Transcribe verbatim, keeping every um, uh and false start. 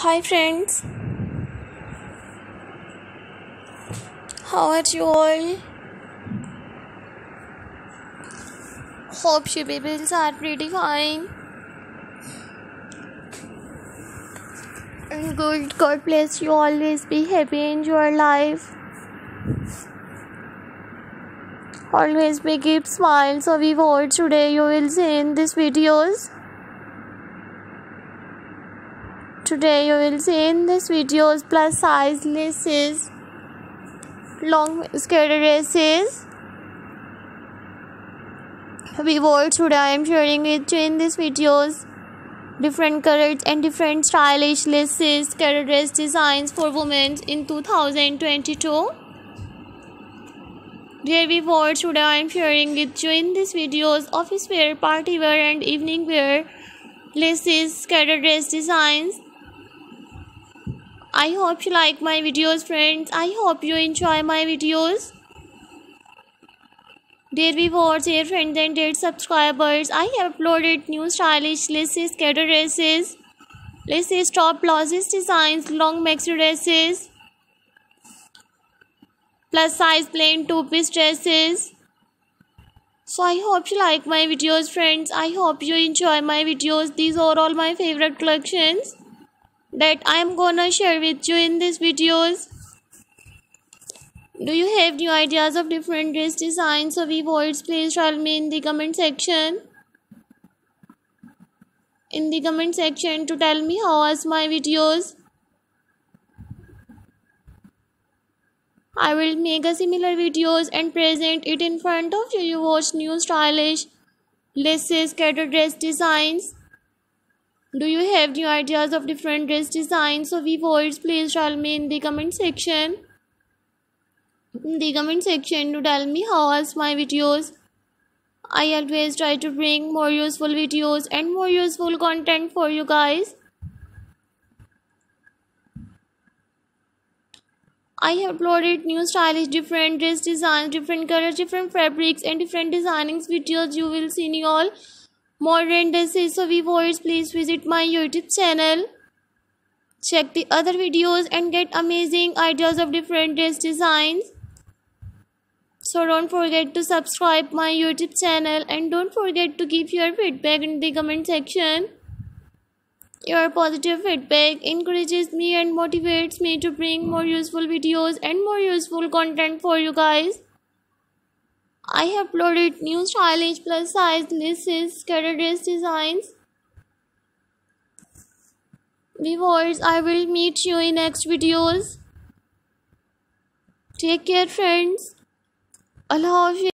Hi friends, how are you all? Hope you people are pretty fine and good. God bless you. Always be happy in your life. Always be keep smile. So we watch today. You will see in these videos. Today you will see in this videos plus size laces, long skirt dresses. We wore today. I am sharing with you in this videos different colors and different stylish laces, skirt dress designs for women in two thousand twenty-two. Dear we wore today. I am sharing with you in this videos office wear, party wear, and evening wear laces, skirt dress designs. I hope you like my videos, friends. I hope you enjoy my videos. Dear viewers, dear friends, and dear subscribers, I have uploaded new stylish laces, scatter dresses, laces, top blouses designs, long maxi dresses, plus size plain two-piece dresses. So I hope you like my videos, friends. I hope you enjoy my videos. These are all my favorite collections that I am gonna share with you in these videos. Do you have new ideas of different dress designs or rewards? Please tell me in the comment section. In the comment section to tell me how was my videos. I will make a similar videos and present it in front of you. You watch new stylish laces, scattered dress designs. Do you have new ideas of different dress designs or viewers? Please tell me in the comment section. In the comment section to tell me how was my videos. I always try to bring more useful videos and more useful content for you guys. I have uploaded new stylish different dress designs, different colors, different fabrics, and different designings videos. You will see in all modern dresses. So viewers, please visit my YouTube channel, check the other videos, and get amazing ideas of different dress designs. So don't forget to subscribe my YouTube channel and don't forget to give your feedback in the comment section. Your positive feedback encourages me and motivates me to bring more useful videos and more useful content for you guys. I have uploaded new stylish plus size laces, scattered dress designs. Viewers, I will meet you in next videos. Take care, friends. Allah Hafiz.